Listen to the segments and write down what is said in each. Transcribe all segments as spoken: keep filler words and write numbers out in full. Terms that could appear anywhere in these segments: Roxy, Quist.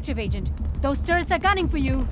Active, Agent. Those turrets are gunning for you.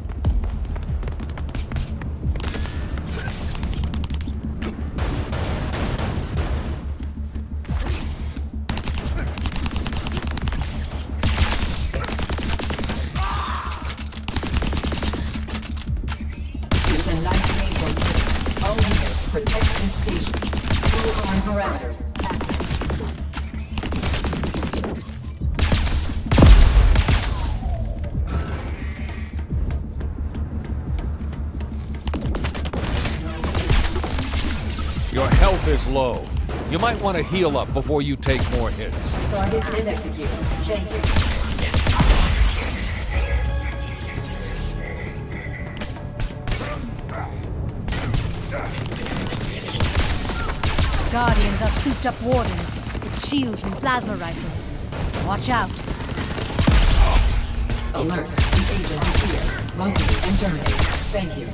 Your health is low. You might want to heal up before you take more hits. Started and executed. Thank you. Guardians are souped up wardens with shields and plasma rifles. Watch out. Alert. The agent is here. Locate and terminate. Thank you.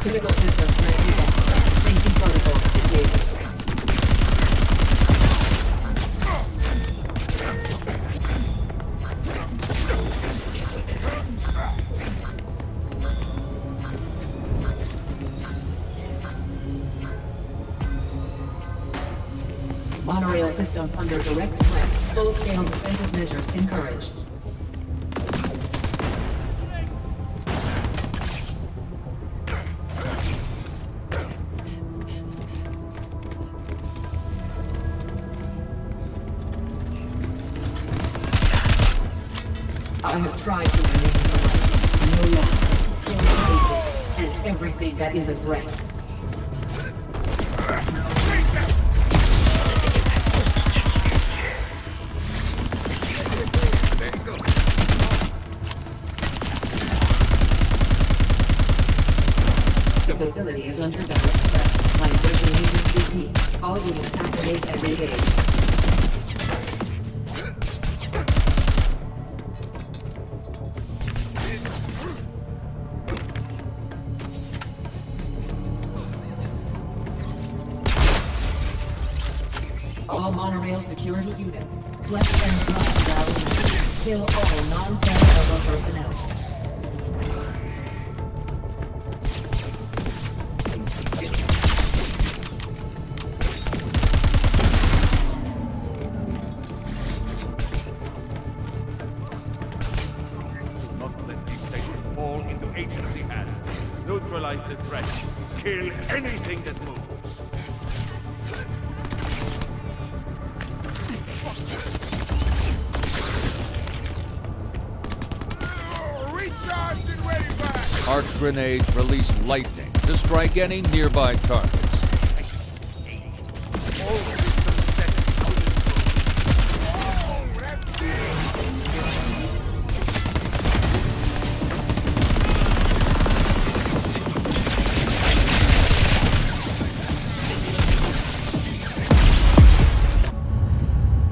Critical systems ready. Safety protocol disabled. Monorail systems under direct threat. Full-scale defensive measures encouraged. I have tried to release no longer, and everything that is a threat. The facility is under direct threat. My version needs to be. All units activate and engage. All monorail security units, left and right, kill all non-terror personnel. Do not let these stations fall into agency hands. Neutralize the threat. Kill anything that moves. Arc grenades release lightning to strike any nearby targets.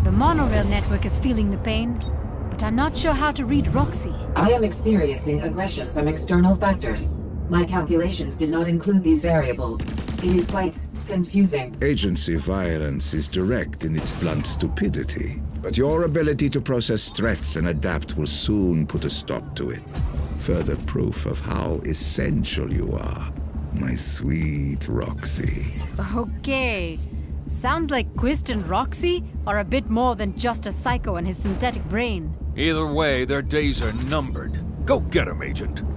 The monorail network is feeling the pain. But I'm not sure how to read Roxy. I am experiencing aggression from external factors. My calculations did not include these variables. It is quite confusing. Agency violence is direct in its blunt stupidity, but your ability to process threats and adapt will soon put a stop to it. Further proof of how essential you are, my sweet Roxy. Okay. Sounds like Quist and Roxy are a bit more than just a psycho and his synthetic brain. Either way, their days are numbered. Go get 'em, Agent.